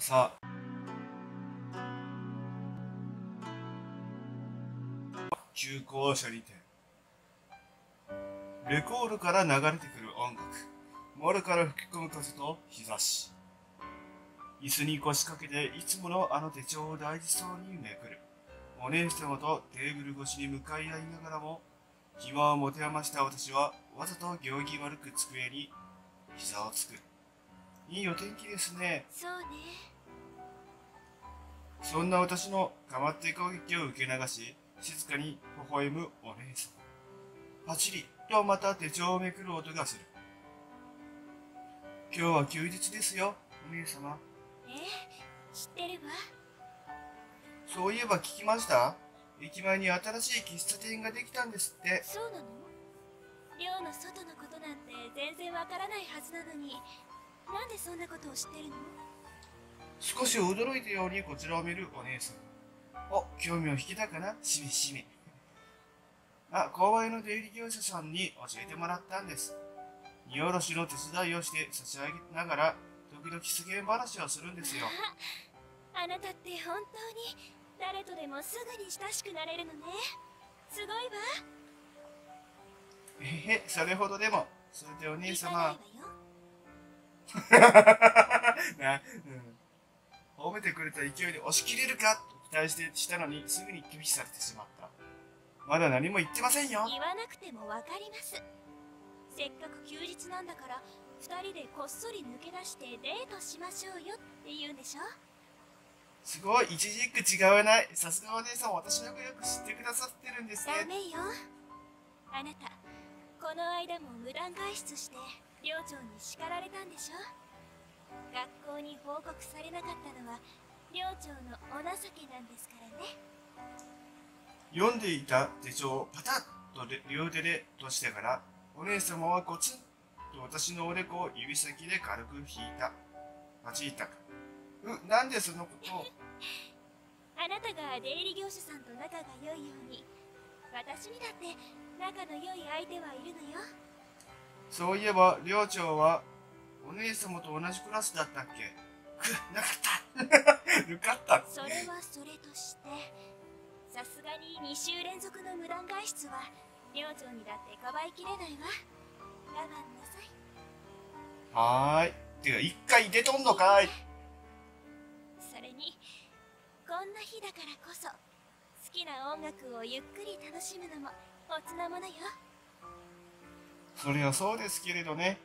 さ中高車にてレコードから流れてくる音楽、窓から吹き込む風と日差し、椅子に腰掛けていつものあの手帳を大事そうにめくる。お姉様とテーブル越しに向かい合いながらも暇を持て余した私はわざと行儀悪く机に膝をつく。いいお天気ですね。そうね。そんな私のかまって攻撃を受け流し、静かに微笑むお姉さん。パチリとまた手帳をめくる音がする。今日は休日ですよ、お姉様。知ってるわ。そういえば聞きました?駅前に新しい喫茶店ができたんですって。そうなの?寮の外のことなんて全然わからないはずなのに、なんでそんなことを知ってるの?少し驚いたようにこちらを見るお姉さん。お、興味を引けたかな?しめしめ。あ、購買の出入り業者さんに教えてもらったんです。荷下ろしの手伝いをして差し上げながら、時々世間話をするんですよ。あなたって本当に誰とでもすぐに親しくなれるのね。すごいわ。えへ、それほどでも。それでお姉様。な、うん、褒めてくれた勢いで押し切れるかと期待したのに、すぐに拒否されてしまった。まだ何も言ってませんよ。言わなくてもわかります。せっかく休日なんだから2人でこっそり抜け出してデートしましょうよって言うんでしょ。すごい、一字一句違わない。さすがお姉さん、私のことよく知ってくださってるんですね。ダメよ、あなた。この間も無断外出して寮長に叱られたんでしょ。学校に報告されなかったのは寮長のお情けなんですからね。読んでいた手帳をパタッと両手で落としてから、お姉様はゴツンと私のおでこを指先で軽く引いた。はじいたか。なんでそのことを。あなたが出入り業者さんと仲が良いように、私にだって仲の良い相手はいるのよ。そういえば寮長はお姉様と同じクラスだったっけ。なかったよかった。それはそれとして、さすがに2週連続の無断外出は寮長にだってかばいきれないわ。我慢なさい。はーい。てか一回出とんのかい。それにこんな日だからこそ、好きな音楽をゆっくり楽しむのもおつなものよ。それはそうですけれどね。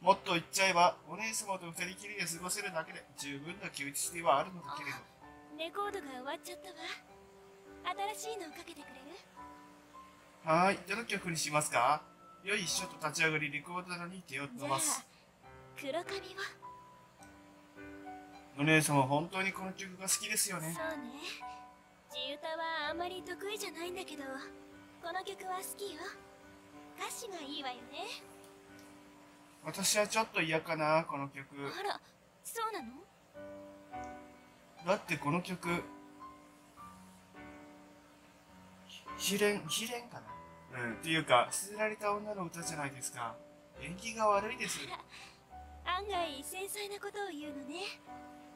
もっと言っちゃえば、お姉様と二人きりで過ごせるだけで十分な休日ではあるのだけれど。レコードが終わっちゃったわ。新しいのをかけてくれる?はーい、どの曲にしますか?よいしょと立ち上がり、レコード棚に手を伸ばす。黒髪は?お姉様、本当にこの曲が好きですよね。そうね。地歌はあまり得意じゃないんだけど、この曲は好きよ。歌詞がいいわよね。私はちょっと嫌かな、この曲。あら、そうなの?だってこの曲、悲恋かな。うん、っていうか、捨てられた女の歌じゃないですか。縁起が悪いです。案外繊細なことを言うのね。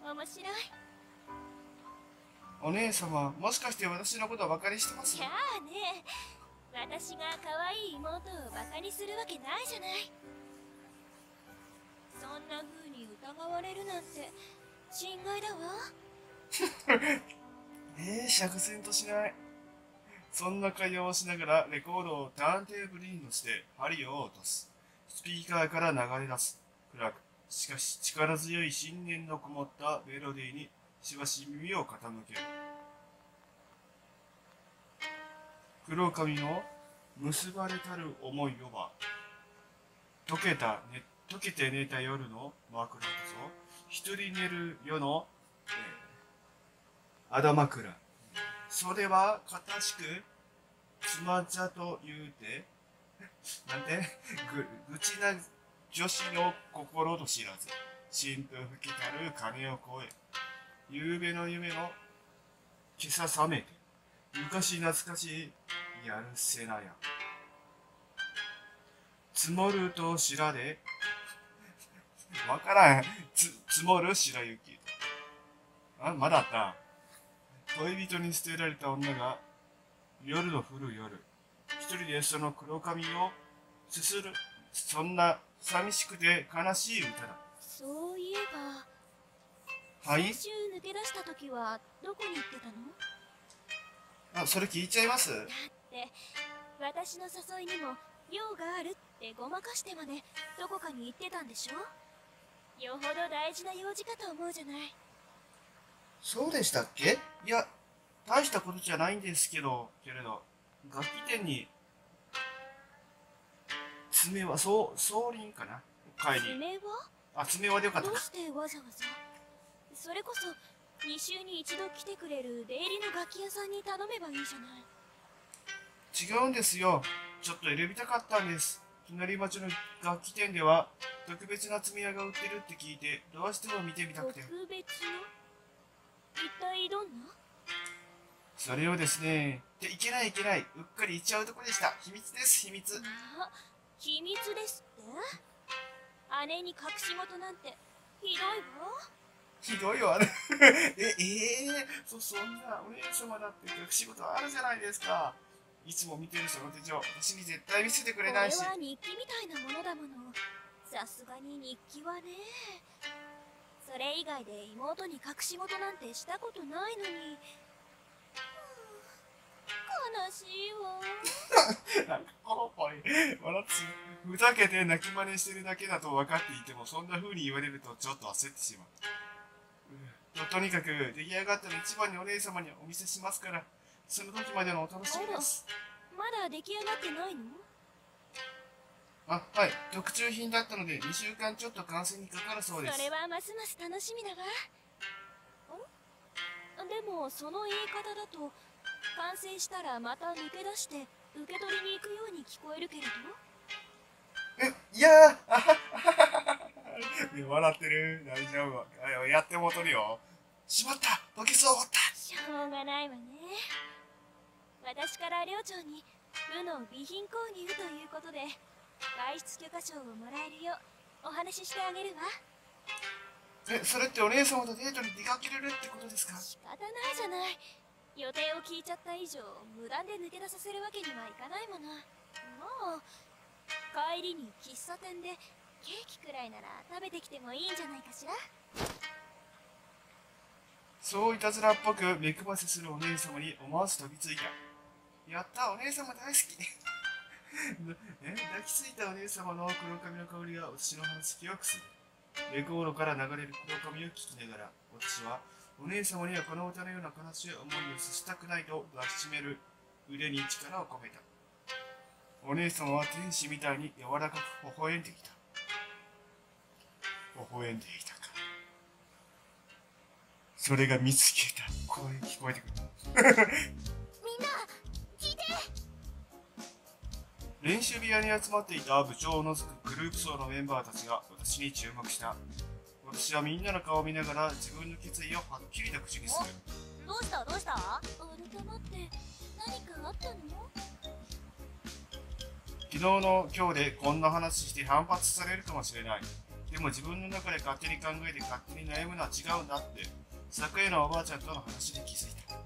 面白い。お姉様、もしかして私のことをバカにしてます?いやーね。私が可愛い妹をバカにするわけないじゃない。そんな風に疑われるなんて心外だわ。釈然としない。そんな会話をしながらレコードをターンテーブルに乗せて針を落とす。スピーカーから流れ出す。暗く、しかし力強い信念のこもったメロディーにしばし耳を傾ける。黒髪の結ばれたる思いよば、溶けて寝た夜の枕こそ、一人寝る夜の、あだ枕。それは固しく、妻茶と言うて、なんて、愚痴な女子の心と知らず、新風吹きたる鐘を越え、夕べの夢の今朝覚めて、昔懐かしいやるせなや。積もると白で、わからん。積もる白雪。あ、まだあったな。恋人に捨てられた女が夜の降る夜、一人でその黒髪をすする、そんな寂しくて悲しい歌だ。そういえば、はい、先週抜け出した時はどこに行ってたの？あ、それ聞いちゃいます？だって私の誘いにも用があるってごまかしてまでどこかに行ってたんでしょ？よほど大事な用事かと思うじゃない。そうでしたっけ？いや、大したことじゃないんですけれど、楽器店に爪は総輪かな。帰り爪は？あ、爪はでよかった。どうしてわざわざ？それこそ2週に一度来てくれる出入りの楽器屋さんに頼めばいいじゃない。違うんですよ。ちょっと選びたかったんです。隣町の楽器店では特別な爪屋が売ってるって聞いて、どうしても見てみたくて。特別の？一体どんな？それをですね、で、いけない、うっかり言っちゃうとこでした。秘密です、秘密。あ、秘密ですって？姉に隠し事なんてひどいわ。ひどいわね。そんなお姉様だって隠し事あるじゃないですか。いつも見てる人の手帳、私に絶対見せてくれないし。これは日記みたいなものだもの。さすがに日記はね。それ以外で妹に隠し事なんてしたことないのに。悲しいわ。なんかコロコロ笑ってふざけて泣き真似してるだけだと分かっていても、そんな風に言われるとちょっと焦ってしまう。とにかく出来上がったら一番にお姉様にお見せしますから、その時までのお楽しみです。まだ出来上がってないの？あ、はい、特注品だったので2週間ちょっと完成にかかるそうです。それはますます楽しみだが。ん？でもその言い方だと、完成したらまた抜け出して受け取りに行くように聞こえるけれど。え、いやー、あははは。笑ってる。大丈夫。やってもとるよ。しまった、ボケそう掘った。しょうがないわね。私から寮長に部の備品購入ということで、外出許可証をもらえるようお話ししてあげるわ。え、それってお姉様とデートに出かけれるってことですか？仕方ないじゃない。予定を聞いちゃった以上、無断で抜け出させるわけにはいかないもの。もう帰りに喫茶店でケーキくらいなら食べてきてもいいんじゃないかしら。そういたずらっぽく目くばせするお姉様に思わず飛びついた。やった、お姉様大好き。抱きついたお姉様の黒髪の香りが私の鼻つきをくすぐる。レコードから流れる黒髪を聴きながら、私はお姉様にはこの歌のような悲しい思いをさせたくないと抱きしめる腕に力を込めた。お姉様は天使みたいに柔らかく微笑んできた。微笑んできたか。それが見つけた。声聞こえてくる。みんな、聞いて。練習部屋に集まっていた部長を除くグループ層のメンバーたちが私に注目した。私はみんなの顔を見ながら自分の決意をはっきりと口にする。どうしたどうした？改まって何かあったの？昨日の今日でこんな話して反発されるかもしれない。でも自分の中で勝手に考えて勝手に悩むのは違うんだって、昨夜のおばあちゃんとの話で気づいた。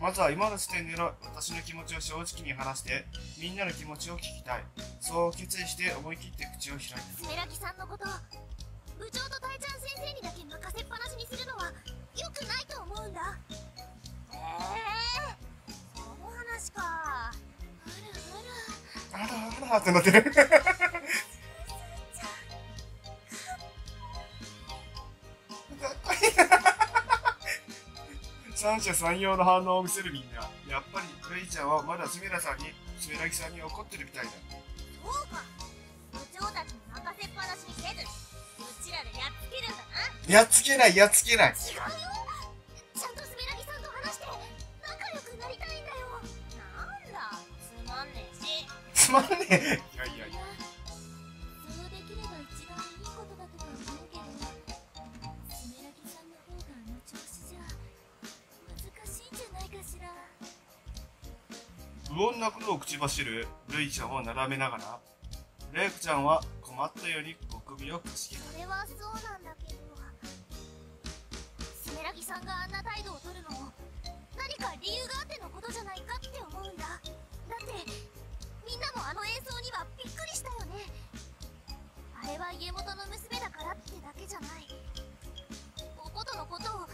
まずは今の時点での私の気持ちを正直に話して、みんなの気持ちを聞きたい。そう決意して思い切って口を開いた。村木さんのこと部長と大ちゃん先生にだけ任せっぱなしにするのは良くないと思うんだ。その話か。あらあらってなってる。三者三様の反応を見せるみんな。やっぱりレイちゃんはまだスメラギさんに怒ってるみたいだ。そうか、部長たちに任せっぱなしにせず、うちらでやっつけるんだな。やっつけない。違うよ。ちゃんとスメラギさんと話して仲良くなりたいんだよ。なんだ、つまんねえし。つまんねえ。いや。そうできれば一番いいことだとか思うけど、スメラギさんの方があの調子じゃ難しいんじゃないかしら。不穏なことを口走るルイちゃんを眺めながら、レイクちゃんは困ったように首をくしげる。それはそうなんだけど、スメラギさんが理由があってのことじゃないかって思うんだ。だってみんなもあの演奏にはびっくりしたよね。あれは家元の娘だからってだけじゃない。おことのことを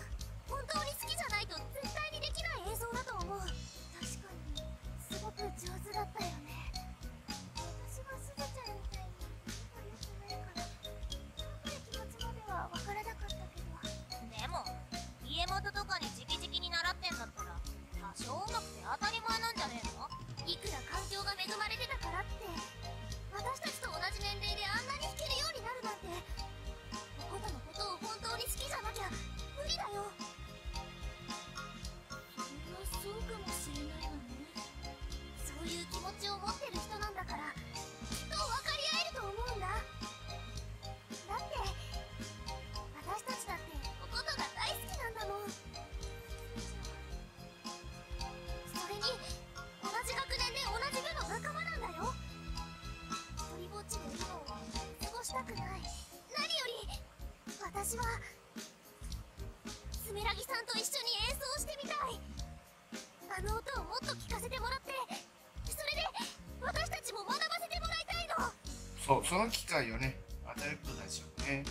本当に好きじゃないと絶対にできない演奏だと思う。確かにすごく上手だったよね。私はすずちゃんみたいに良くないから深い気持ちまでは分からなかったけど、でも家元とかに直々に習ってんだったら多少うまくて当たり前なんじゃねえの。いくら環境が恵まれてたからって私たちと同じ年齢であんなに弾けるようになるなんて、おことのことを本当に好きじゃなきゃ無理だよ。それはそうかもしれないわね。そういう気持ちを持ってる人なんだからきっと分かり合えると思うんだ。だって私たちだっておことが大好きなんだもん。それに同じ学年で同じ部の仲間なんだよ。一人ぼっちで今を過ごしたくない。何より私はスメラギさんと一緒に演奏してみたい。あの音をもっと聞かせてもらってそれで私たちも学ばせてもらいたいの。そう、その機会をね、与えること大事よね。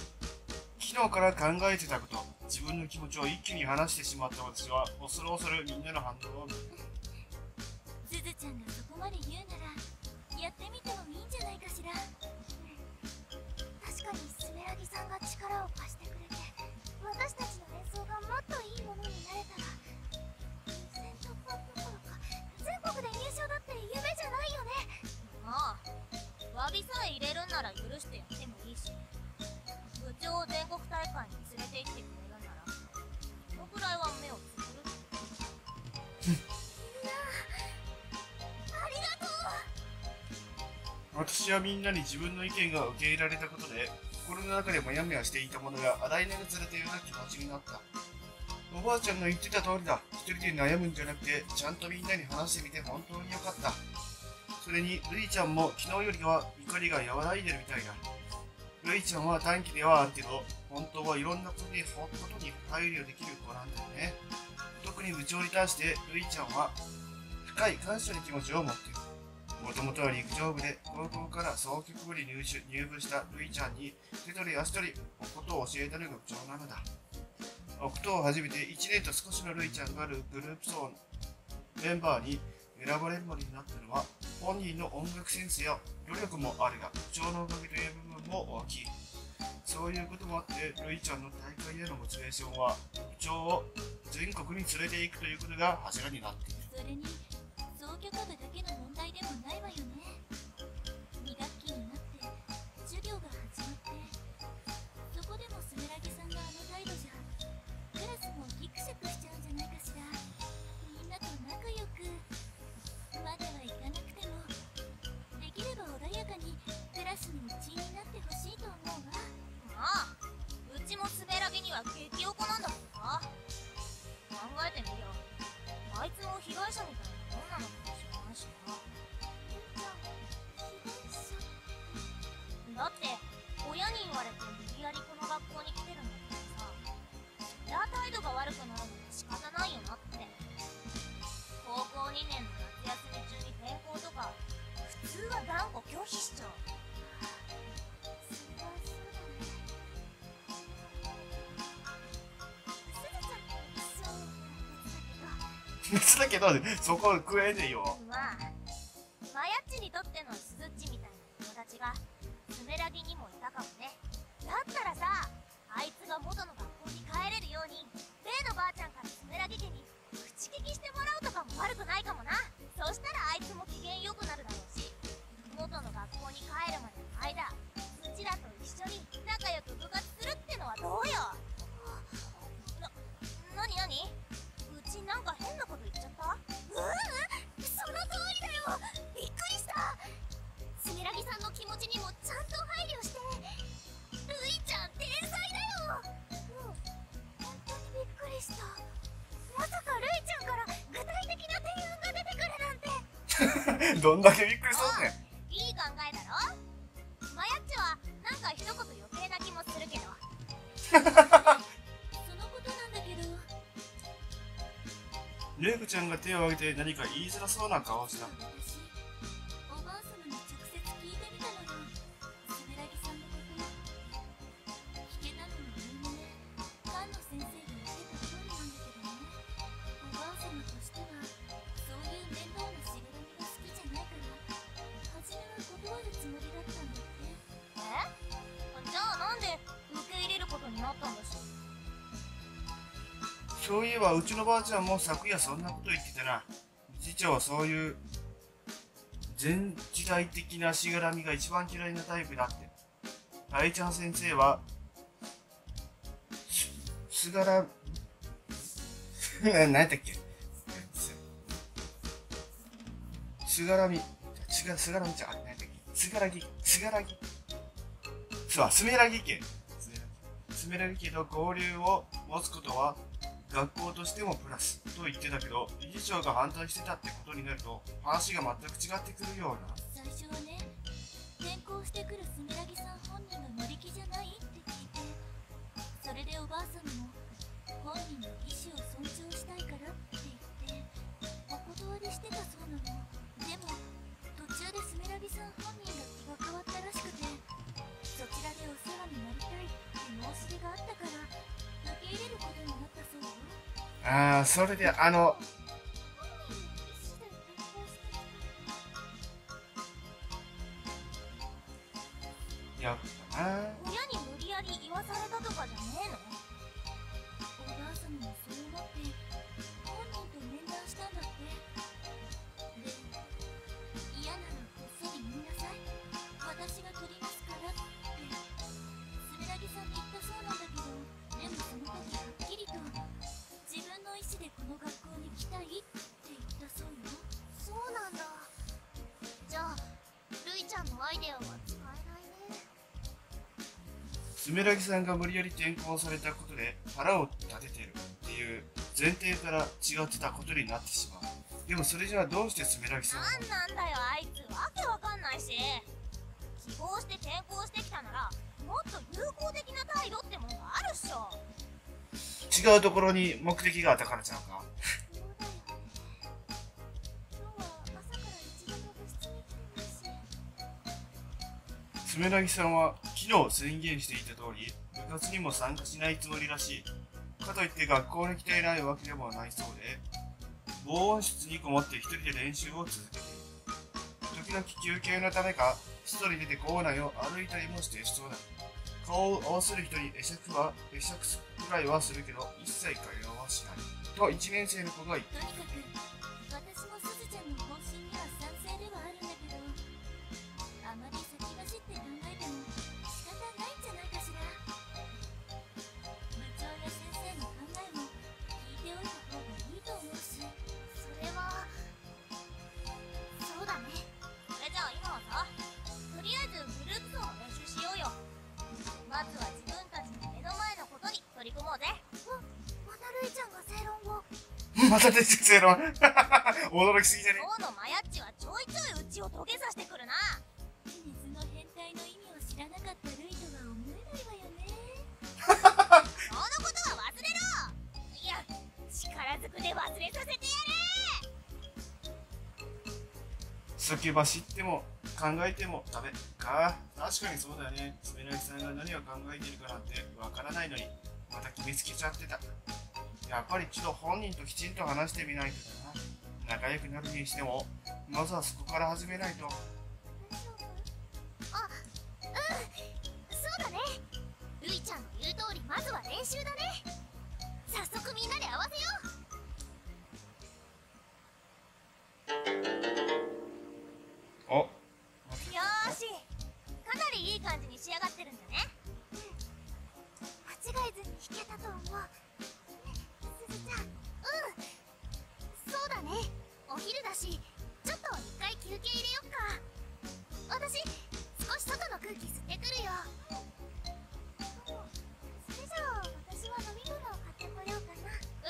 昨日から考えてたこと、自分の気持ちを一気に話してしまった私は恐る恐るみんなの反応を見る。すずちゃんがそこまで言うならやってみてもいいんじゃないかしら。確かにスメラギさんが力を貸してくれて私たちの演奏がもっといいものになれたら、全国で優勝だって夢じゃないよね。まあ、詫びさえ入れるんなら許してやってもいいし、部長を全国大会に連れて行ってくれるならこのくらいは目をつぶる。みんなありがとう。私はみんなに自分の意見が受け入れられたことで心の中でモヤモヤしていたものが洗い流されたような気持ちになった。おばあちゃんの言ってた通りだ。一人で悩むんじゃなくて、ちゃんとみんなに話してみて本当に良かった。それに、ルイちゃんも昨日よりは怒りが和らいでるみたいだ。ルイちゃんは短期ではあるけど、本当はいろんなことに配慮できる子なんだよね。特に部長に対して、ルイちゃんは深い感謝の気持ちを持っている。もともとは陸上部で、高校から総局部に入部したルイちゃんに、手取り足取り、ことを教えたのが部長なのだ。ことを始めて1年と少しのルイちゃんがグループ層のメンバーに選ばれるまでになったのは本人の音楽センスや努力もあるが、不調のおかげという部分も大きい。そういうこともあってルイちゃんの大会へのモチベーションは不調を全国に連れていくということが柱になっている。それに双曲部だけの問題でもないわよね。2学期になって授業が始まってそこでもスメラギさんがあの態度じゃクラスもギクシャクしちゃうんじゃないかしら。みんなと仲良くまではいかなくてもできれば穏やかにクラスの一員になってほしいと思うわ。ああ、うちもスメラギには激おこなんだもんな。考えてみよう。あいつも被害者みたいな女の子じゃないしな。だって親に言われて無理やりこの学校に来てるんだ。態度が悪くなるのは仕方ないよなって。高校2年の夏休み中に転校とか普通は断固拒否しちゃう。それはそうだね。すずちゃんと一緒だけどそこ食えねえよ。まあマヤっちにとってのすずっちみたいな友達がスメラギにもいたかもね。だったらさ、あいつが元の学校に帰れるように例のばあちゃんからスメラギ家に口利きしてもらうとかも悪くないかもな。そしたらあいつも機嫌良くなるだろうし、元の学校に帰るまでの間うちらと一緒に仲良く部活するってのはどうよ。なにうちなんか変なこと言っちゃった。その通りだよ。びっくりした。スメラギさんの気持ちにもちゃんと配慮して。ルイちゃん天才だよ。本当にびっくりした。まさかルイちゃんから具体的な提案が出てくるなんてどんだけびっくりしたね。いい考えだろ。マヤっちはなんか一言余計な気もするけどそのことなんだけど、ゆうこちゃんが手を挙げて何か言いづらそうな顔をした。そういえばうちのばあちゃんも昨夜そんなこと言ってたな。次長はそういう全時代的なしがらみが一番嫌いなタイプだって。愛ちゃん先生はすがら何だっけすがらみすがらみちゃん何だっけすがらぎそうすめらぎ家すめらぎ家と交流を持つことは学校としてもプラスと言ってたけど、理事長が反対してたってことになると話が全く違ってくるような。最初はね、転校してくるすみらぎさん本人が乗り気じゃないって聞いて、それでおばあさんも本人の意思を尊重したいからって言ってお断りしてたそうなの。でも途中ですみらぎさん本人が気が変わったらしくて、そちらでお世話になりたいって申し出があったから。ああ、それでやったな。親に無理やり言わされたとかじゃねえの？おばあさんもそう思って本人と面談したんだって。で、嫌ならこっそり言いなさい、私が取りますからってすみらぎさんに言ったそうなんだけど、でもその時はっきりと自分の意思でこの学校に来たいって言ったそうよ。そうなんだ。じゃあるいちゃんのアイデアは使えないね。すめらぎさんが無理やり転校されたことで腹を立ててるっていう前提から違ってたことになってしまう。でもそれじゃあどうしてすめらぎさんはなんなんだよ、あいつわけわかんないし。希望して転校してきたならもっと友好的な態度ってもんがあるっしょ。違うところに目的があったからちゃうか。すめらぎさんは昨日宣言していた通り部活にも参加しないつもりらしい。かといって学校に来ていないわけでもないそうで、防音室にこもって一人で練習を続けている。時々休憩のためか一人出て校内を歩いたりもしてしそうだ。顔を合わせる人に会釈くらいはするけど、一切会話はしない。と1年生の子が言った。とにかく、私もすずちゃんの方針には賛成ではあるんだけど、あまり先走って考えても仕方ないんじゃないかしら。部長や先生の考えも聞いておいた方がいいと思うし。それは、そうだね。それじゃあ今はさ、とりあえずグループの練習しようよ。まずは自分たちの目の前のことに取り組もうぜ。またるいちゃんが正論を。また出てきた正論。驚きすぎじゃね。今日のマヤッチはちょいちょいうちを土下座してくるな。水の変態の意味を知らなかったるいとは思えないわよね。そのことは忘れろ。いや、力ずくで忘れさせてやれ。先走っても考えてもダメか。確かにそうだよね。すめらぎさんが何を考えているかなんてわからないのにまた決めつけちゃってた。やっぱり一度本人ときちんと話してみないとだな。仲良くなるにしてもまずはそこから始めないと。あ、うん、そうだね。るいちゃんの言う通りまずは練習だね。早速みんなで合わせよう。仕上がってるんだね。うん、間違えずに弾けたと思う。ね、すずちゃん。うん、そうだね。お昼だし、ちょっと一回休憩入れよっか。私、少し外の空気吸ってくるよ。それじゃあ、私は飲み物を買ってこようか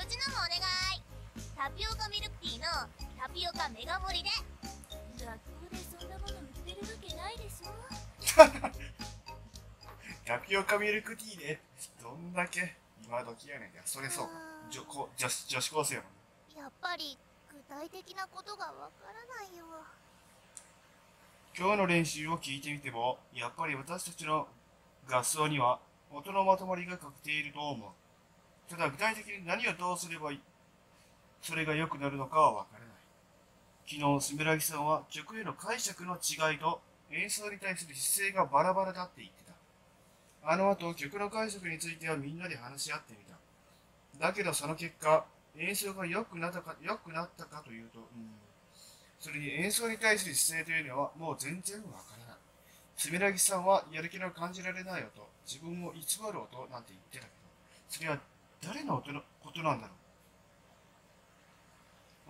な。うちのもお願い。タピオカミルクティーのタピオカメガ盛りで。学校でそんなもの売ってるわけないでしょ。タピオカミルクティーでどんだけ今時やねん。いや、それそうか。女子高生やもん。一やっぱり具体的なことがわからないよ。今日の練習を聞いてみても、やっぱり私たちの合奏には音のまとまりが欠けていると思う。ただ具体的に何をどうすればそれが良くなるのかはわからない。昨日、スメラギさんは曲への解釈の違いと演奏に対する姿勢がバラバラだって言ってた。あの後、曲の解釈についてはみんなで話し合ってみた。だけどその結果、演奏が良くなったかというと、それに演奏に対する姿勢というのはもう全然わからない。スメラギさんはやる気の感じられない音、自分を偽る音なんて言ってたけど、それは誰の音のことなんだろう。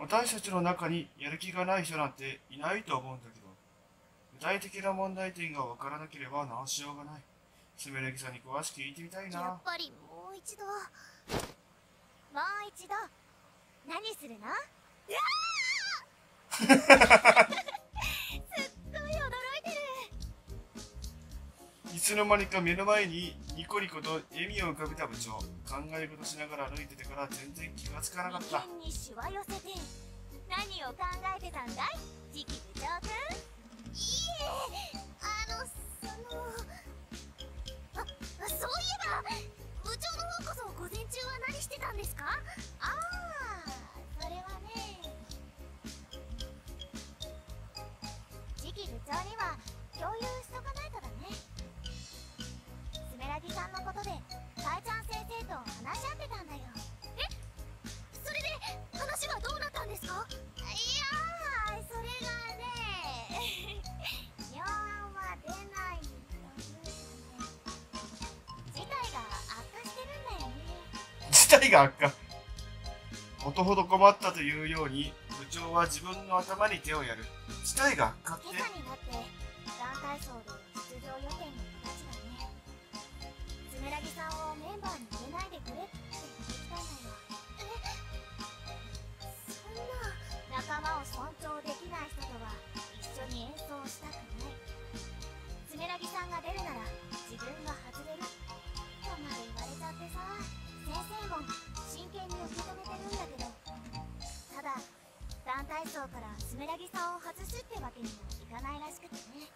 私たちの中にやる気がない人なんていないと思うんだけど、具体的な問題点がわからなければ直しようがない。スメラギさんに詳しく聞いてみたいな。やっぱりもう一度何するな。すっごい驚いてる。いつの間にか目の前にニコニコと笑みを浮かべた部長。考え事しながら歩いててから全然気がつかなかった。眉間にしわ寄せて、何を考えてたんだい次期部長くん。いえ、そういえば部長の方こそ午前中は何してたんですか？ああ、それはね、次期部長には共有しとかないとだね。スメラギさんのことでかいちゃん先生と話し合ってたんだよ。え、それで話はどうなったんですか？いやー、それがね妙案は出ないという事態が事態が悪化。ことほど困ったというように、部長は自分の頭に手をやる。事態が悪化って。今朝になって団体操で出場予定の子たちがね、スメラギさんをメンバーに入れないでくれって言ってきたんだよ。え、そんな。仲間を尊重できない人とは一緒に演奏したくない。スメラギさんが出るなら自分が外れるとまで言われちゃってさ。先生も真剣に受け止めてるんだけど、ただ団体層からスメラギさんを外すってわけにもいかないらしくてね。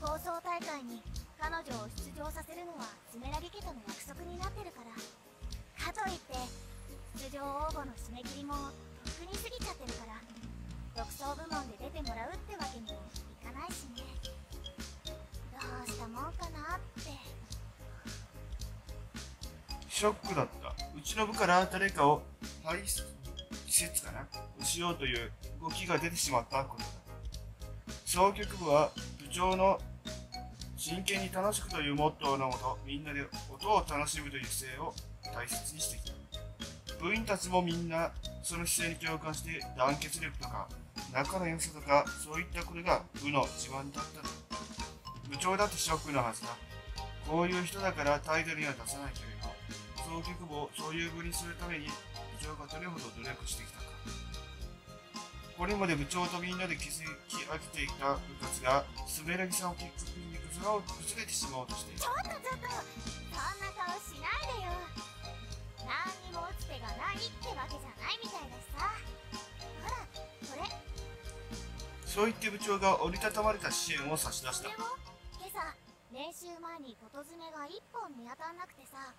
放送大会に彼女を出場させるのはスメラギ家との約束になってるから、かといって出場応募の締め切りもとっくに過ぎちゃってるから、独創部門で出てもらうってわけにもいかないしね。どうしたもんかなって。ショックだった。うちの部から誰かを排出かなをしようという動きが出てしまったことだ。総局部は部長の真剣に楽しくというモットーのもと、みんなで音を楽しむという姿勢を大切にしてきた。部員たちもみんなその姿勢に共感して、団結力とか仲の良さとか、そういったことが部の自慢だった。部長だってショックのはずだ。こういう人だからタイトルには出さないけれど、総局部をそういう部にするために部長がどれほど努力してきたか。これまで部長とみんなで築き上げていた部活がスメラギさんを結局に崩れてしまおうとしている。ちょっとそんな顔しないでよ。何にも打つ手がないってわけじゃないみたいだしさ。ほらこれ。そう言って部長が折りたたまれた支援を差し出した。でも今朝練習前に琴詰めが1本見当たんなくてさ、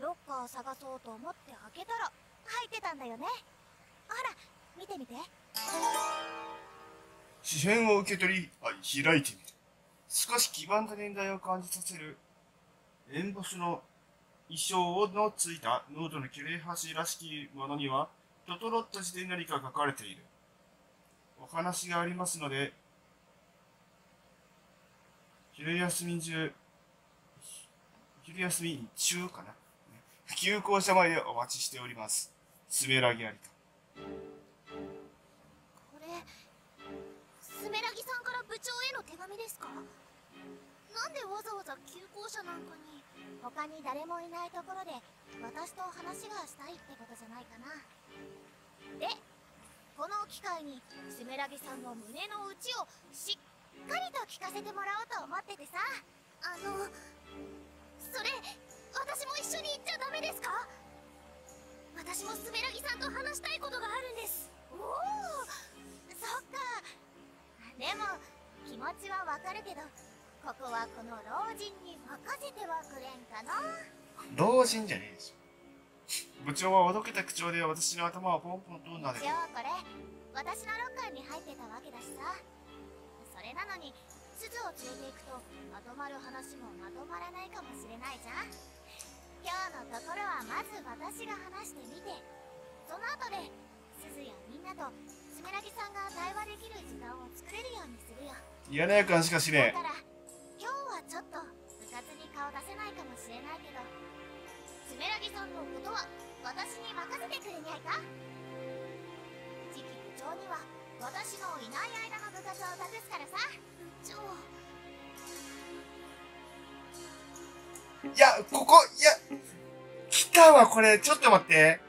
ロッカー探そうと思って開けたら入ってたんだよね。ほら見てみて。紙片を受け取り、開いてみる。少し黄ばんだ年代を感じさせるエンボスの衣装のついたノートの切れ端らしきものにはととろっとして何か書かれている。お話がありますので、昼休み中かな、旧校舎前でお待ちしております。スメラギアリカ。これ、スメラギさんから部長への手紙ですか？なんでわざわざ旧校舎なんかに。他に誰もいないところで私と話がしたいってことじゃないかな。で、この機会にスメラギさんの胸の内をしっかりと聞かせてもらおうと思っててさ。それ私も一緒に行っちゃダメですか？私私もスベラギさんと話したいことがあるんです。おお、そっか。でも気持ちはわかるけど、ここはこの老人に任せてはくれんかな。老人じゃねえでしょ。部長はおどけた口調で私の頭をポンポンとなでる。一応これ私のロッカーに入ってたわけだしさ。それなのに鈴を連れていくとまとまる話もまとまらないかもしれないじゃん。今日のところはまず私が話してみて、その後で鈴やみんなとスメラギさんが対話できる時間を作れるようにするよ。嫌な予感しかしねえ。だから今日はちょっと部活に顔出せないかもしれないけど、スメラギさんのことは私に任せてくれないか。次期部長には私のいない間の部活を託すからさ。部長、いや、ここ、いや、来たわ、これ。ちょっと待って。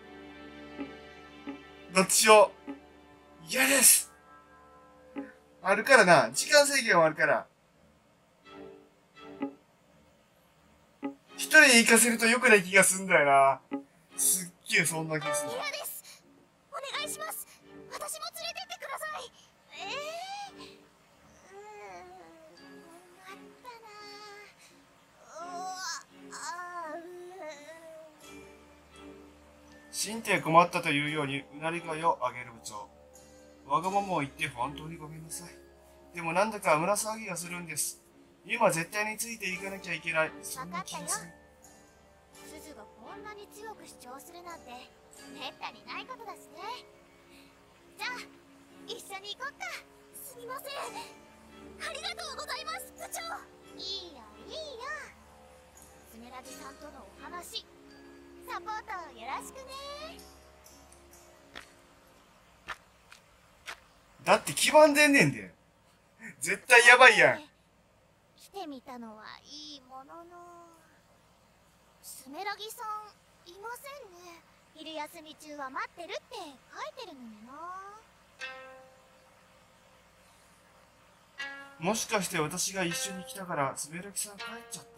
どっちを。嫌です。あるからな。時間制限はあるから。一人で行かせると良くない気がすんだよな。すっげえそんな気がする。嫌です。お願いします。私も連れてってください。身体困ったというようにうなり声を上げる部長。わがままを言って本当にごめんなさい。でもなんだか胸騒ぎがするんです。今絶対についていかなきゃいけない。そんな気がする。すずがこんなに強く主張するなんてめったにないことだしね。じゃあ一緒に行こっか。すみません、ありがとうございます、部長。いいよいいよ、スメラギさんとのお話、サポートよろしくね。だって基盤でんねんで。絶対やばいやん。来てみたのはいいものの、スメラギさんいませんね。昼休み中は待ってるって書いてるのにな。もしかして私が一緒に来たからスメラギさん帰っちゃった。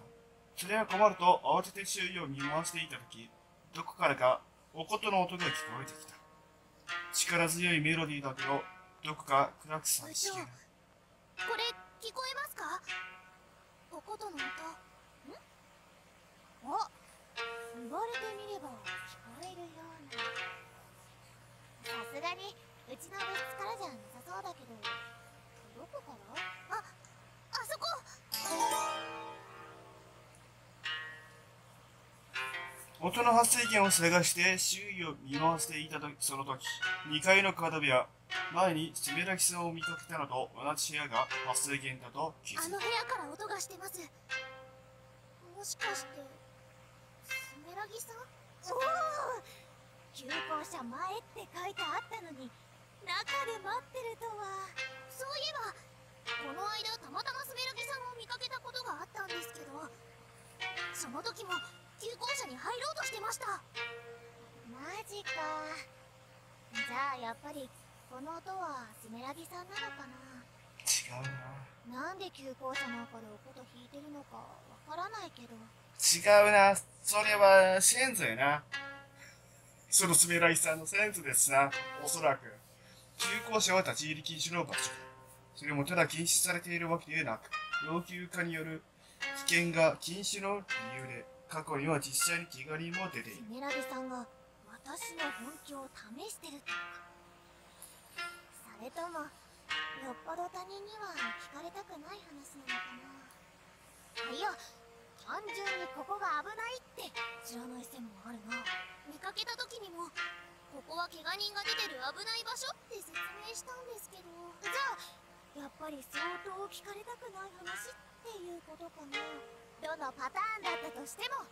それが困ると慌てて周囲を見回していた時、どこからかお琴の音が聞こえてきた。力強いメロディーだけど、どこか暗く寂しげな。これ聞こえますか？お琴の音。ん？あ、言われてみれば聞こえるような。さすがにうちの部室からじゃなさそうだけど、どこから？あ、あそこ。音の発生源を探して周囲を見回していたとき、その時、2階の角部屋、前にスメラギさんを見かけたのと同じ部屋が発生源だと気づいた。あの部屋から音がしてます。もしかして、スメラギさん？おお！旧校舎前って書いてあったのに、中で待ってるとは。そういえば、この間たまたまスメラギさんを見かけたことがあったんですけど、その時も、旧校舎に入ろうとしてました。マジか。じゃあやっぱりこの音はスメラギさんなのかな。違うな。なんで旧校舎の中でお琴弾いてるのかわからないけど。違うな、それはセンスやな。そのスメラギさんのセンスですな。おそらく旧校舎は立ち入り禁止の場所。それもただ禁止されているわけでなく、老朽化による危険が禁止の理由で、過去には実際に気がりも出ている。スメラギさんが私の本気を試してるって。それともよっぽど他人には聞かれたくない話なのかな。いや、単純にここが危ないって知らない線もあるな。見かけた時にもここは怪我人が出てる危ない場所って説明したんですけど、じゃあやっぱり相当聞かれたくない話っていうことかな。どのパターンだったとしても、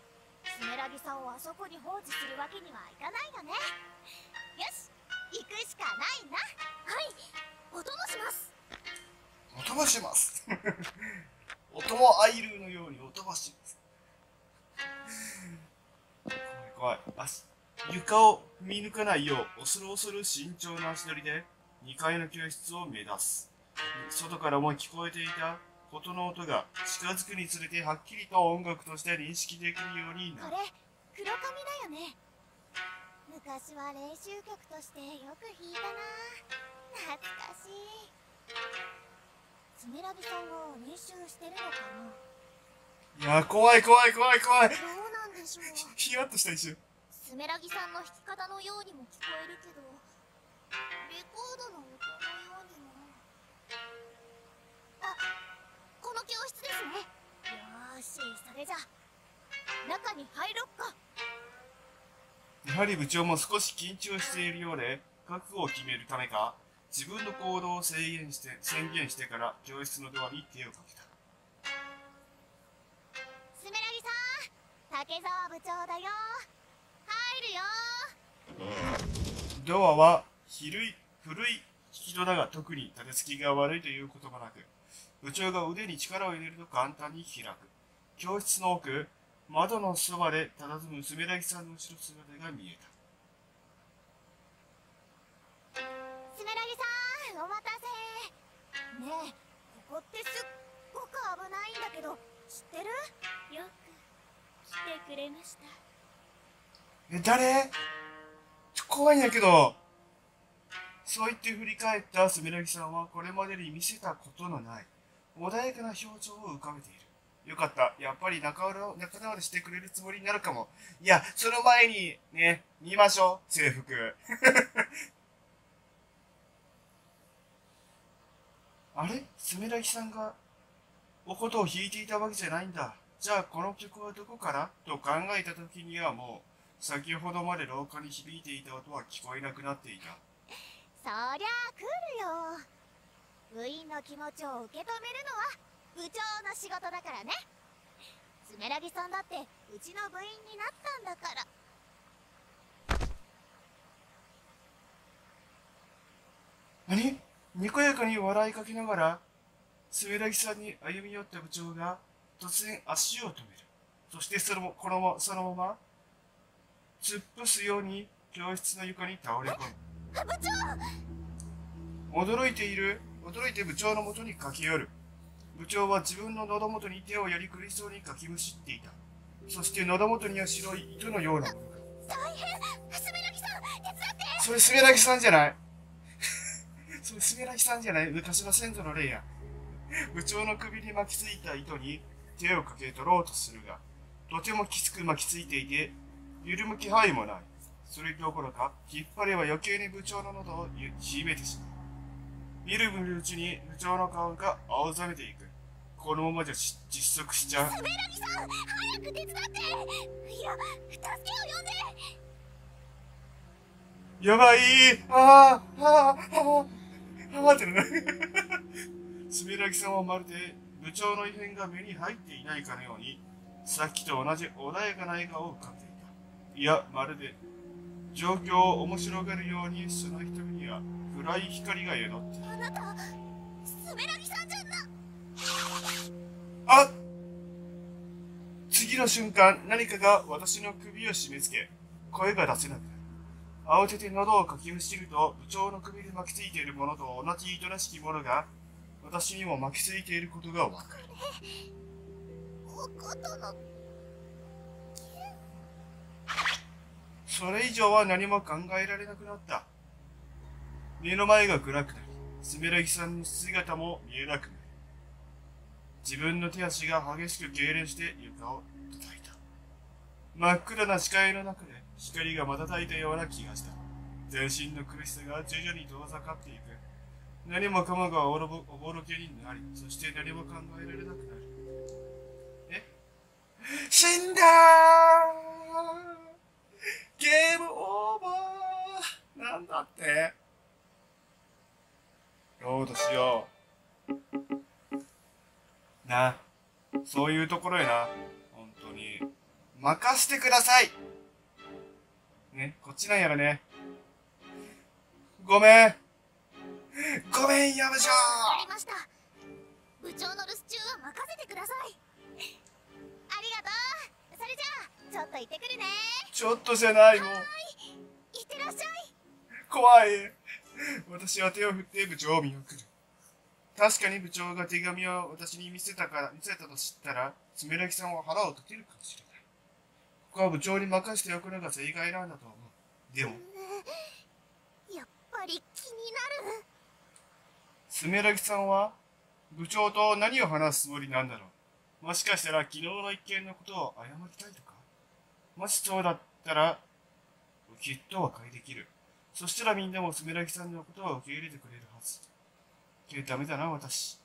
スメラギさんをあそこに放置するわけにはいかないよね。よし、行くしかないな。はい、お供します。お供します。お供アイルーのようにお供します。怖い怖い。床を見抜かないよう、恐る恐る慎重な足取りで2階の教室を目指す。外からも聞こえていた琴の音が近づくにつれてはっきりと音楽として認識できるようになる。これ黒髪だよね。昔は練習曲としてよく弾いたな。懐かしい。つめらびさんも練習してるのかな。いや怖い怖い怖い怖い。どうなんでしょう。ヒヤッとしたでしょ。つめらぎさんの弾き方のようにも聞こえるけど、レコードの音のようにも。あ、この教室ですね。よーし、それじゃ中に入ろっか。やはり部長も少し緊張しているようで、覚悟を決めるためか自分の行動を宣言してから教室のドアに手をかけた。すめらぎさん、竹沢部長だよ。入るよ。ドアは古い引き戸だが、特に立て付きが悪いということもなく、部長が腕に力を入れると簡単に開く。教室の奥、窓のそばで佇むすめらぎさんの後ろ姿が見えた。すめらぎさん、お待たせ。ねえ、ここってすっごく危ないんだけど、知ってる？よく来てくれました。え、誰？怖いんだけど。そう言って振り返ったすめらぎさんは、これまでに見せたことのない穏やかな表情を浮かべている。よかった。やっぱり仲直りしてくれるつもりになるかも。いや、その前にね、見ましょう。制服。あれ？すめらぎさんがお琴を弾いていたわけじゃないんだ。じゃあこの曲はどこからと考えた時には、もう先ほどまで廊下に響いていた音は聞こえなくなっていた。そりゃあ来るよ。部員の気持ちを受け止めるのは部長の仕事だからね。つめらぎさんだってうちの部員になったんだから。何？にこやかに笑いかけながらつめらぎさんに歩み寄った部長が突然足を止める。そしてそのまま突っ伏すように教室の床に倒れ込む。部長！驚いて部長のもとに駆け寄る。部長は自分の喉元に手をやりくりそうにかきむしっていた。そして喉元には白い糸のようなものが。大変！すめらぎさん、手伝って！それすめらぎさんじゃない。それすめらぎさんじゃない。昔の先祖の霊や。部長の首に巻きついた糸に手をかけ取ろうとするが、とてもきつく巻きついていて、緩む気配もない。それどころか、引っ張れば余計に部長の喉を縮めてしまう。みるみるうちに部長の顔が青ざめていく。このままじゃ窒息しちゃう。すめらぎさん、早く手伝って！いや、助けを呼んで！やばい！ああ、ああ、ああってな。すめらぎさんはまるで部長の異変が目に入っていないかのように、さっきと同じ穏やかな笑顔を浮かんでいた。いや、まるで状況を面白がるように、その瞳には暗い光が宿っている。あなた、すめらぎさんじゃな。あっ、次の瞬間、何かが私の首を締め付け、声が出せなくなる。慌てて喉をかきむしると、部長の首に巻きついているものと同じ糸らしきものが私にも巻きついていることがわかる。おことのそれ以上は何も考えられなくなった。目の前が暗くなり、すめらぎさんの姿も見えなくなる。自分の手足が激しく痙攣して床を叩いた。真っ暗な視界の中で光が瞬いたような気がした。全身の苦しさが徐々に遠ざかっていく。何もかもがおぼろげになり、そして何も考えられなくなる。え？死んだー！ゲームオーバーなんだって。ロードしような。そういうところやな、本当に。任してくださいね。こっちなんやらね。ごめんやぶしょー。やりました。部長の留守中は任せてください。ありがとう。それじゃあちょっと行ってくるね。ちょっとじゃない、もう。はい、いってらっしゃい。怖い。私は手を振って部長を見送る。確かに部長が手紙を私に見せたと知ったら、つめらぎさんは腹を立てるかもしれない。ここは部長に任せておくのが正解なんだと思でもやっぱり気になる。スメラギさんは部長と何を話すつもりなんだろう。もしかしたら昨日の一件のことを謝りたいとか。もしそうだったらきっと和解できる。そしたらみんなもスメラギさんのことを受け入れてくれるはず。けどダメだな、私。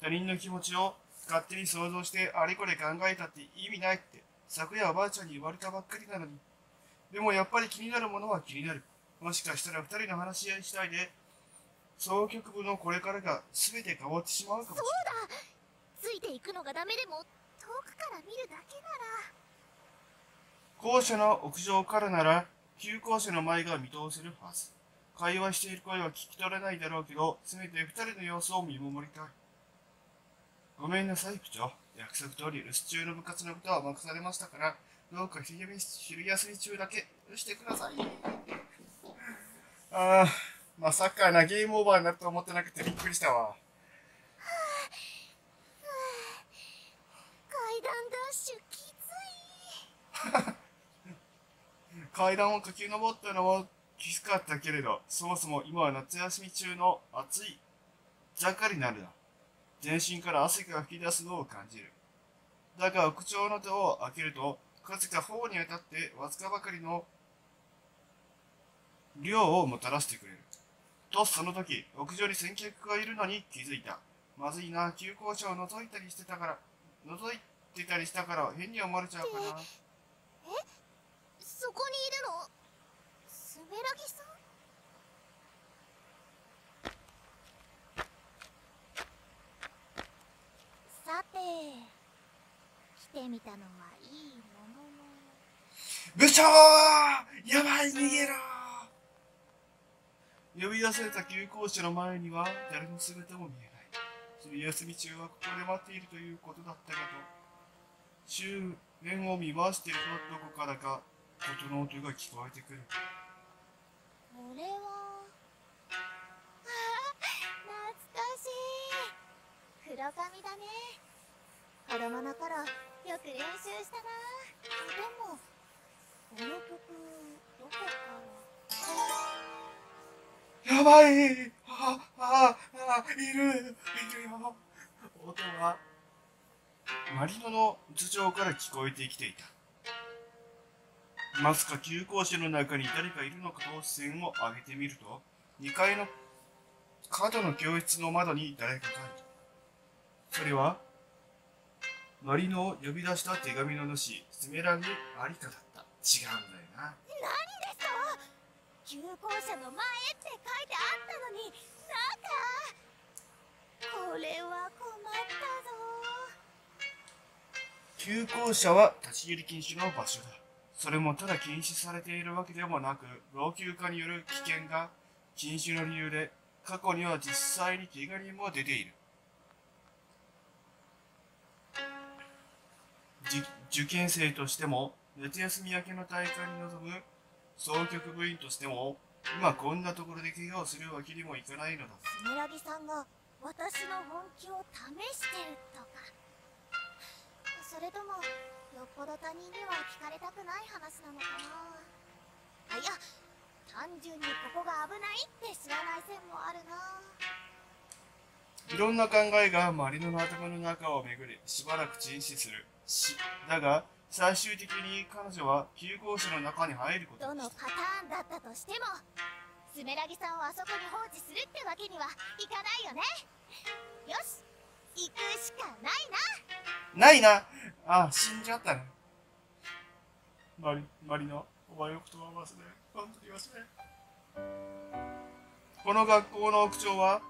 他人の気持ちを勝手に想像してあれこれ考えたって意味ないって昨夜おばあちゃんに言われたばっかりなのに。でもやっぱり気になるものは気になる。もしかしたら二人の話し合い次第で総局部のこれからが全て変わってしまうかもしれない。そうだ、ついていくのがダメでも遠くから見るだけなら。校舎の屋上からなら旧校舎の前が見通せるはず。会話している声は聞き取れないだろうけど、せめて二人の様子を見守りたい。ごめんなさい、部長。約束通り留守中の部活のことは任されましたから、どうか昼休み中だけ許してくださいね。ああ、まさかなゲームオーバーになると思ってなくてびっくりしたわ。階段ダッシュきつい。階段を駆け上ったのはきつかったけれど、そもそも今は夏休み中の暑い盛りになるな。全身から汗が吹き出すのを感じる。だが屋上の戸を開けると、風が頬に当たってわずかばかりの涼をもたらしてくれる。とその時、屋上に先客がいるのに気づいた。まずいな、旧校舎を覗いてたりしたから変に思われちゃうかな。え？そこにいるの？スメラギさん？さて、来てみたのはいいものの。部長！やばい、逃げろ！呼び出された旧校舎の前には誰の姿も見えない。昼休み中はここで待っているということだったけど、周辺を見回しているとどこからか音の音が聞こえてくる。これは懐かしい。黒髪だね。子供の頃よく練習したな。でもこの曲どこから？やばい。いるよ。音はマリノの頭上から聞こえてきていた。まさか旧校舎の中に誰かいるのかと視線を上げてみると、2階の角の教室の窓に誰かがいる。それはマリノを呼び出した手紙の主、スメラギアリカだった。違うんだよな。何ですか？旧校舎の前って書いてあったのに、なんかこれは困ったぞ。旧校舎は立ち入り禁止の場所だ。それもただ禁止されているわけでもなく、老朽化による危険が禁止の理由で、過去には実際に怪我人も出ている。受験生としても、夏休み明けの大会に臨む総局部員としても、今こんなところで怪我をするわけにもいかないのだ。スメラギさんが私の本気を試してるとか。それともよっぽど他人には聞かれたくない話なのかな。あ、いや、単純にここが危ないって知らない線もあるな。いろんな考えがマリノの頭の中を巡り、しばらく沈死する。だが、最終的に彼女は旧校舎の中に入ることにした。どのパターンだったとしても、スメラギさんをあそこに放置するってわけにはいかないよね。よし、行くしかないな。ああ、死んじゃったね。マリノ、お前よくとは忘れ、本当に忘れ。この学校の屋上は、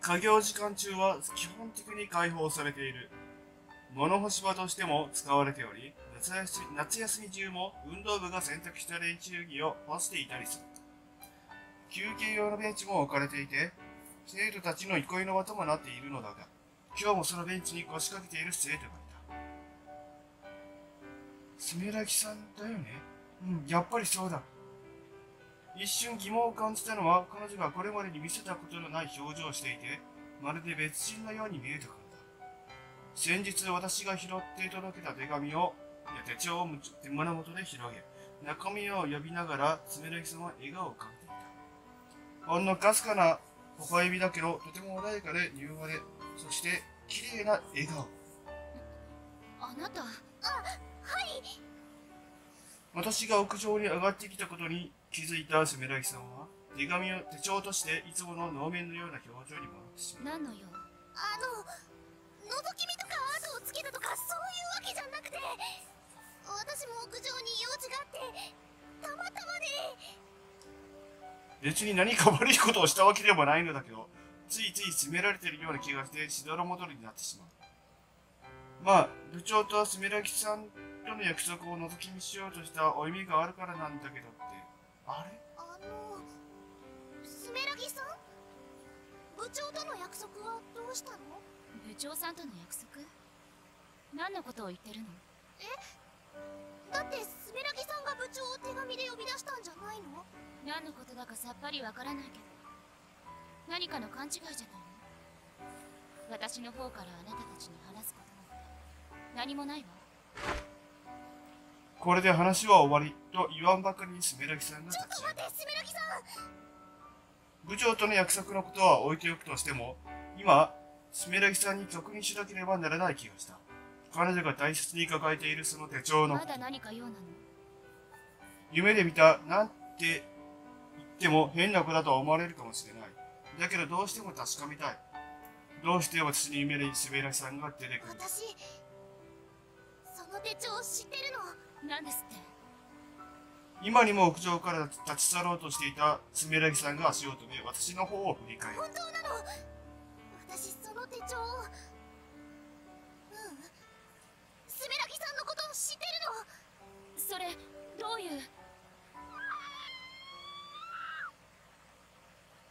稼業時間中は基本的に開放されている。物干し場としても使われており、夏休み中も運動部が選択した練習着を干していたりする。休憩用のベンチも置かれていて、生徒たちの憩いの場ともなっているのだが、今日もそのベンチに腰掛けている生徒がいた。スメラギさんだよね。うん、やっぱりそうだ。一瞬疑問を感じたのは、彼女がこれまでに見せたことのない表情をしていて、まるで別人のように見えたからだ。先日私が拾って届けた手紙を、手帳を胸元で広げ、中宮を呼びながら爪の傷も笑顔を浮かべていた。ほんのかすかな微笑みだけど、とても穏やかで柔和で、そして綺麗な笑顔。あなた。あ、はい。私が屋上に上がってきたことに気づいた爪の傷さんは、手紙を手帳としていつもの能面のような表情に戻ってしまう。何のよう？のぞき見とか後をつけたとかそういうわけじゃなくて、私も屋上に用事があってたまたまで。別に何か悪いことをしたわけでもないのだけど、ついつい詰められているような気がしてしどろもどろになってしまう。まあ部長とスメラキさんとの約束をのぞき見しようとしたお意味があるからなんだけどって。あれ、スメラギさん、部長との約束はどうしたの？部長さんとの約束？何のことを言ってるの？え？だってスメラギさんが部長を手紙で呼び出したんじゃないの？何のことだかさっぱりわからないけど、何かの勘違いじゃないの？私の方からあなたたちに話すことなんて何もないわ。これで話は終わりと言わんばかりにスメラギさんが立ち上がる。ちょっと待って、スメラギさん！部長との約束のことは置いておくとしても、今、スメラギさんに確認しなければならない気がした。彼女が大切に抱えているその手帳の。まだ何か用なの？夢で見た、なんて言っても変な子だと思われるかもしれない。だけどどうしても確かめたい。どうして私に夢でスメラギさんが出てくる。私、その手帳を知ってるの。何ですって？今にも屋上から立ち去ろうとしていたスメラギさんが足を止め、私の方を振り返る。本当なの？私その手帳を、スメラギさんのことを知ってるの。それどういう？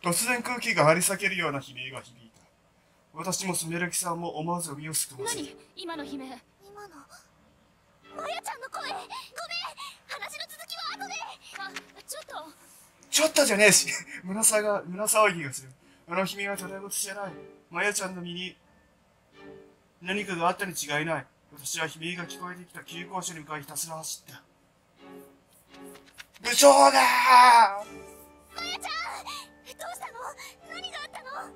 突然空気が張り裂けるような悲鳴が響いた。私もスメラギさんも思わず身をすくませた。何？今の悲鳴。今のマヤちゃんの声。ごめん、話の続きは後で。ちょっとじゃねえし、胸騒ぎがする。あの悲鳴はただごとじゃない。マヤちゃんの身に何かがあったに違いない。私は悲鳴が聞こえてきた旧校舎に向かいひたすら走った。部長だー！マヤちゃん！どうしたの？何があったの？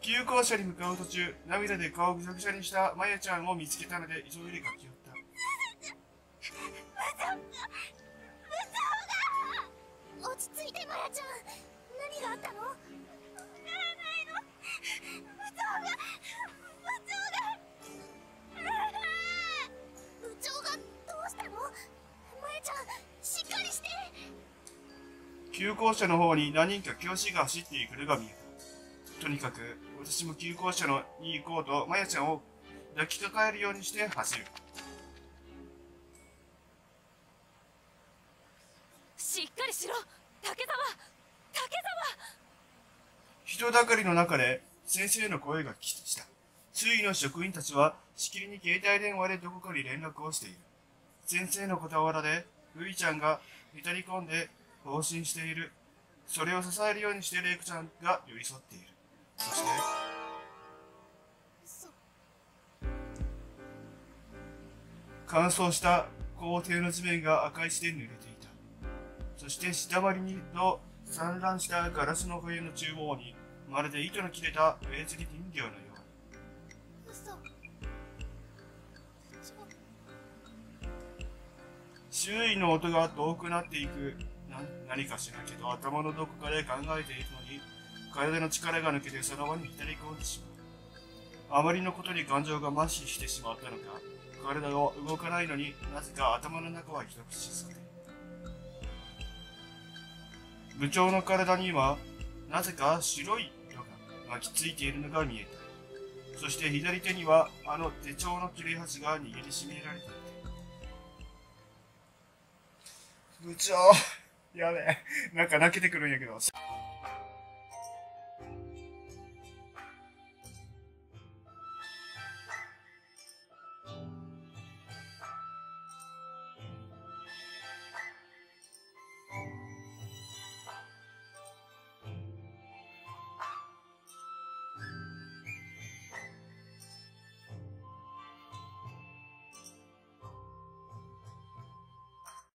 旧校舎に向かう途中、涙で顔をぐしゃぐしゃにしたマヤちゃんを見つけたので急いで駆け寄った。落ち着いて、マヤちゃん。何があったの？わからないの。部長がどうしたの？マヤちゃん、しっかりして。旧校舎の方に何人か教師が走っていくのが見えた。とにかく私も旧校舎に行こうとマヤちゃんを抱きかかえるようにして走る。人だかりの中で先生の声が聞きした。周囲の職員たちはしきりに携帯電話でどこかに連絡をしている。先生の傍らでルイちゃんがへたり込んで放心している。それを支えるようにしてレイクちゃんが寄り添っている。そして乾燥した校庭の地面が赤い血で濡れている。そして下張りにと散乱したガラスの冬の中央に、まるで糸の切れたウェズリ人形のように。周囲の音が遠くなっていく。何かしらけど頭のどこかで考えているのに、体の力が抜けてその場に浸り込んでしまう。あまりのことに感情が麻痺してしまったのか、体が動かないのになぜか頭の中はひどく静かで。部長の体にはなぜか白い色が巻きついているのが見えた。そして左手にはあの手帳の切れ端が握りしめられていた。部長、やべえ、なんか泣けてくるんやけど。